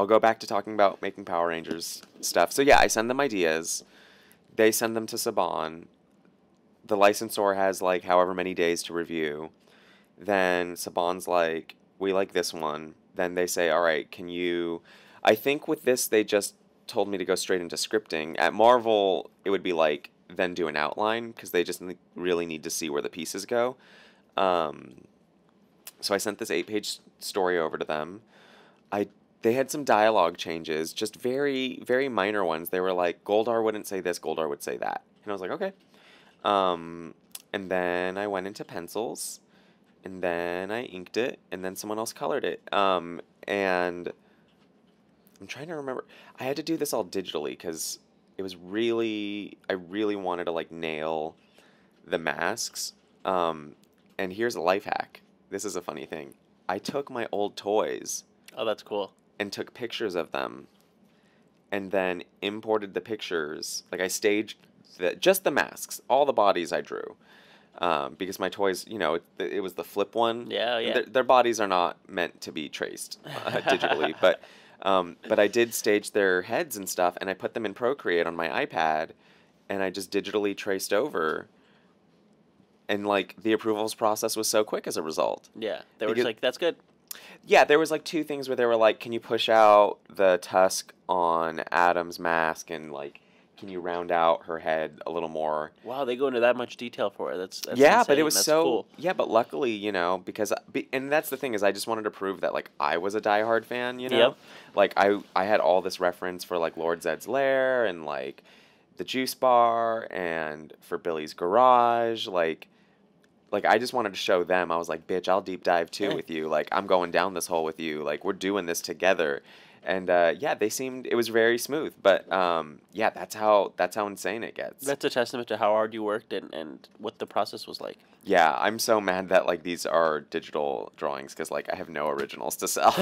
I'll go back to talking about making Power Rangers stuff. So yeah, I send them ideas. They send them to Saban. The licensor has like however many days to review. Then Saban's like, we like this one. Then they say, all right, can you... I think with this, they just told me to go straight into scripting. At Marvel, it would be like, then do an outline, because they just really need to see where the pieces go. So I sent this 8-page story over to them. They had some dialogue changes, just very, very minor ones. They were like, Goldar wouldn't say this, Goldar would say that. And I was like, okay. And then I went into pencils, and then I inked it, and then someone else colored it. And I'm trying to remember. I had to do this all digitally because it was really, I really wanted to like nail the masks. And here's a life hack. This is a funny thing. I took my old toys. Oh, that's cool. And took pictures of them and then imported the pictures. Like I staged just the masks, all the bodies I drew. Because my toys, you know, it was the flip one. Yeah, yeah. Their bodies are not meant to be traced digitally, but I did stage their heads and stuff, and I put them in Procreate on my iPad, and I just digitally traced over. And like the approvals process was so quick as a result. Yeah, they were just like, "That's good." Yeah, there was like two things where they were like, "Can you push out the tusk on Adam's mask?" and like, can you round out her head a little more? Wow, they go into that much detail for it. That's yeah, insane. But it was that's so cool. Yeah, but luckily, you know, because and that's the thing is, I just wanted to prove that like I was a diehard fan, you know, yep. Like I had all this reference for like Lord Zedd's lair and like the juice bar and for Billy's garage, like I just wanted to show them. I was like, bitch, I'll deep dive too with you. Like I'm going down this hole with you. Like we're doing this together. And, yeah, they seemed, it was very smooth, but, yeah, that's how insane it gets. That's a testament to how hard you worked and what the process was like. Yeah. I'm so mad that like, these are digital drawings. Cause like I have no originals to sell.